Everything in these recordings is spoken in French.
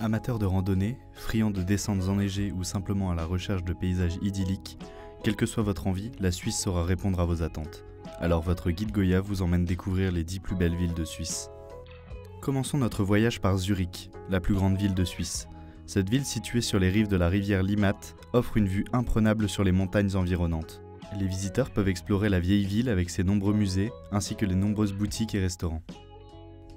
Amateurs de randonnée, friands de descentes enneigées ou simplement à la recherche de paysages idylliques, quelle que soit votre envie, la Suisse saura répondre à vos attentes. Alors votre guide Goyav vous emmène découvrir les 10 plus belles villes de Suisse. Commençons notre voyage par Zurich, la plus grande ville de Suisse. Cette ville située sur les rives de la rivière Limmat offre une vue imprenable sur les montagnes environnantes. Les visiteurs peuvent explorer la vieille ville avec ses nombreux musées, ainsi que les nombreuses boutiques et restaurants.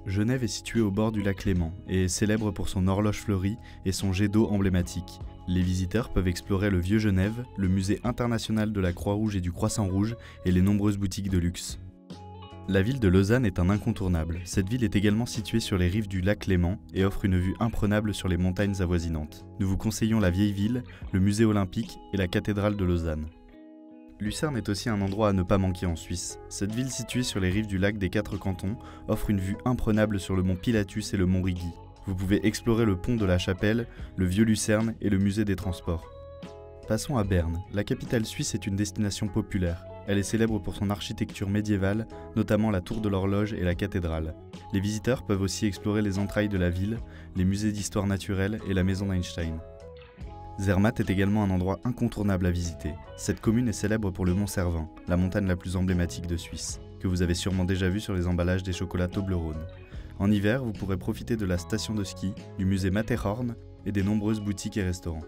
Genève est située au bord du lac Léman et est célèbre pour son horloge fleurie et son jet d'eau emblématique. Les visiteurs peuvent explorer le Vieux Genève, le musée international de la Croix-Rouge et du Croissant-Rouge et les nombreuses boutiques de luxe. La ville de Lausanne est un incontournable. Cette ville est également située sur les rives du lac Léman et offre une vue imprenable sur les montagnes avoisinantes. Nous vous conseillons la vieille ville, le musée olympique et la cathédrale de Lausanne. Lucerne est aussi un endroit à ne pas manquer en Suisse. Cette ville située sur les rives du lac des Quatre Cantons offre une vue imprenable sur le mont Pilatus et le mont Rigi. Vous pouvez explorer le pont de la Chapelle, le vieux Lucerne et le musée des transports. Passons à Berne. La capitale suisse est une destination populaire. Elle est célèbre pour son architecture médiévale, notamment la tour de l'horloge et la cathédrale. Les visiteurs peuvent aussi explorer les entrailles de la ville, les musées d'histoire naturelle et la maison d'Einstein. Zermatt est également un endroit incontournable à visiter. Cette commune est célèbre pour le mont Cervin, la montagne la plus emblématique de Suisse, que vous avez sûrement déjà vue sur les emballages des chocolats Toblerone. En hiver, vous pourrez profiter de la station de ski, du musée Matterhorn et des nombreuses boutiques et restaurants.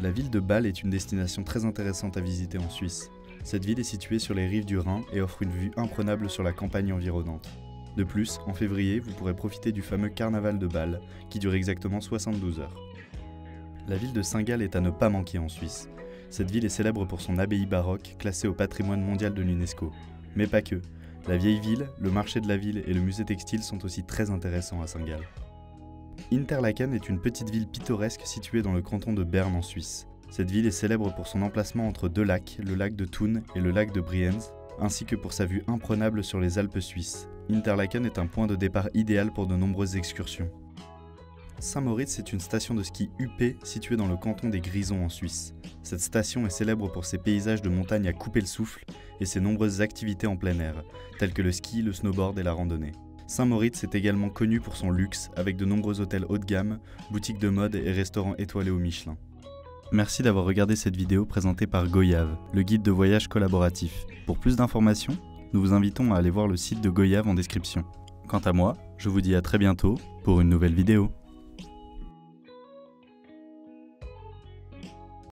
La ville de Bâle est une destination très intéressante à visiter en Suisse. Cette ville est située sur les rives du Rhin et offre une vue imprenable sur la campagne environnante. De plus, en février, vous pourrez profiter du fameux Carnaval de Bâle, qui dure exactement 72 heures. La ville de Saint-Gall est à ne pas manquer en Suisse. Cette ville est célèbre pour son abbaye baroque, classée au patrimoine mondial de l'UNESCO. Mais pas que. La vieille ville, le marché de la ville et le musée textile sont aussi très intéressants à Saint-Gall. Interlaken est une petite ville pittoresque située dans le canton de Berne en Suisse. Cette ville est célèbre pour son emplacement entre deux lacs, le lac de Thun et le lac de Brienz, ainsi que pour sa vue imprenable sur les Alpes suisses. Interlaken est un point de départ idéal pour de nombreuses excursions. Saint-Moritz est une station de ski huppée située dans le canton des Grisons en Suisse. Cette station est célèbre pour ses paysages de montagne à couper le souffle et ses nombreuses activités en plein air, telles que le ski, le snowboard et la randonnée. Saint-Moritz est également connu pour son luxe, avec de nombreux hôtels haut de gamme, boutiques de mode et restaurants étoilés au Michelin. Merci d'avoir regardé cette vidéo présentée par Goyav, le guide de voyage collaboratif. Pour plus d'informations, nous vous invitons à aller voir le site de Goyav en description. Quant à moi, je vous dis à très bientôt pour une nouvelle vidéo.